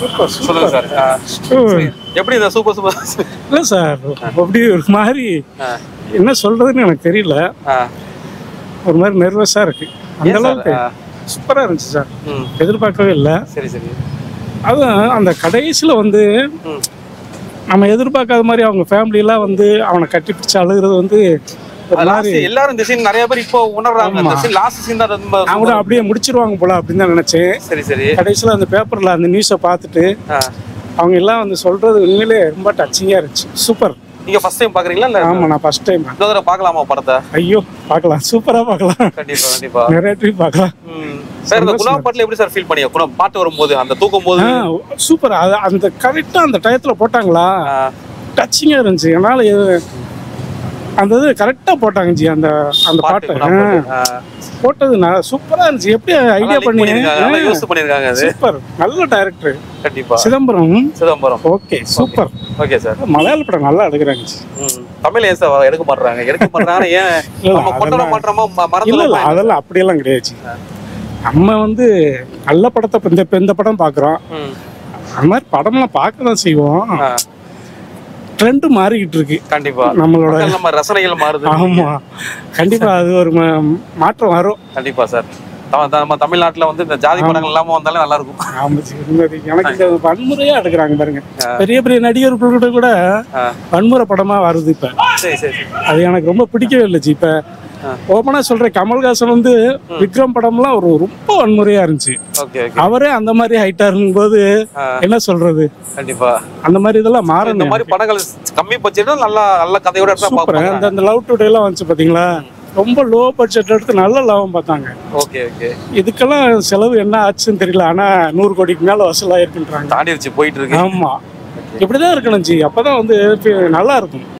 Super சொல்லுங்க sir. எப்படி இந்த சூப்பர் சூப்பர் இல்லை சார், அப்படி ஒரு மாதிரி என்ன சொல்றதுன்னு எனக்கு தெரியல, ஒரு மாதிரி நர்வஸாக இருக்கு. அந்த அளவுக்கு சூப்பராக இருந்துச்சு சார், எதிர்பார்க்கவே இல்லை. சரி சரி, அதுவும் அந்த கடைசியில் வந்து நம்ம எதிர்பார்க்காத மாதிரி அவங்க ஃபேமிலியெலாம் வந்து அவனை கட்டி பிடிச்சி அழுகிறது வந்து எல்லாரும் நிறைய பேர் இப்போ உணர்றாங்க. நான் கூட அப்படியே முடிச்சிருவாங்க போல அப்படின்னு தான் நினைச்சேன். சரி சரி, கடைசியில் அந்த பேப்பரில் அந்த நியூஸை பார்த்துட்டு அவங்க எல்லாம் வந்து சொல்றது உண்மையிலே ரொம்ப டச்சிங்காக இருந்துச்சு. சூப்பர். நீங்க ஃபர்ஸ்ட் டைம் பாக்குறீங்களா? இல்ல ஆமா, நான் ஃபர்ஸ்ட் டைம். தோதர பார்க்கலாமா படத்தை? ஐயோ பார்க்கலாம், சூப்பரா பார்க்கலாம். கண்டிப்பா கண்டிப்பா நிறைய ட்ரிப் பார்க்கலாம். சார் அந்த குலாம் பாட்ல எப்படி சார் ஃபீல் பண்ணீங்க? குலாம் பாட் வரும்போது அந்த தூக்கும் போது சூப்பரா அந்த கரெக்ட்டா அந்த டயத்துல போட்டாங்களா, டச்சிங்கா இருந்துச்சு. என்னால அந்த இது கரெக்டா போட்டாங்க ஜி, அந்த அந்த பாட்டு போட்டது நான் சூப்பரா இருந்துச்சு. எப்படி ஐடியா பண்ணீங்க? யூஸ் பண்ணிருக்காங்க. சூப்பர், நல்ல டைரக்டர். கண்டிப்பா Chidambaram. Chidambaram okay super. Okay sir, மலையாள படம் நல்லா எடுக்கறாங்க ஜி. தமிழ் ஏன் சார் எடுக்க மாட்டறாங்க? எடுக்க மாட்டறாங்க ஏன்? நம்ம கொட்டற மாட்டறமா மறந்துல? இல்ல அதெல்லாம் அப்படி எல்லாம் கிடையாது ஜி. நம்ம வந்து நல்ல படத்தை இந்த படம் பாக்குறோம், அந்த மாதிரி படம்லாம் பார்க்க தான் செய்வோம். ட்ரெண்டு மாறிக்கிட்டு இருக்கு. கண்டிப்பா நம்மளோட நம்ம ரசனைகள் மாறுது. ஆமா கண்டிப்பா அது ஒரு மாற்றம் வரும். கண்டிப்பா சார், நம்ம தமிழ்நாட்டுல வந்து இந்த ஜாதி படங்கள் எல்லாமே வந்தாலும் நல்லா இருக்கும். எனக்கு வன்முறையா எடுக்கிறாங்க பாருங்க, பெரிய பெரிய நடிகர்கள் கூட வன்முறை படமா வருது இப்ப. அது எனக்கு ரொம்ப பிடிக்கவே இல்லைச்சு. இப்ப ஓப்பனா சொல்றேன், கமல்ஹாசன் வந்து விக்ரம் படம்லாம் ஒரு ரொம்ப வன்முறையா இருந்துச்சு. அவரே அந்த மாதிரி ஹைட்டா இருக்கும் போது என்ன சொல்றது. கண்டிப்பா அந்த மாதிரி இதெல்லாம் மாறும். இந்த மாதிரி படங்கள் கம்மி பட்ஜெட்டும் நல்லா நல்ல கதையோட பாக்குறேன். அந்த லவ் டுடே எல்லாம் வந்துச்சு பாத்தீங்களா, ரொம்ப லோ பட்ஜெட் எடுத்து நல்ல லாபம் பார்த்தாங்க. ஓகே ஓகே, இதுக்கெல்லாம் செலவு என்ன ஆச்சுன்னு தெரியல, ஆனா 100 கோடிக்கு மேல வசூலா இருக்குன்றாங்க. தாண்டிடுச்சு, போயிட்டு இருக்கு. ஆமா இப்படிதான் இருக்கணும் ஜி, அப்பதான் வந்து நல்லா இருக்கும்.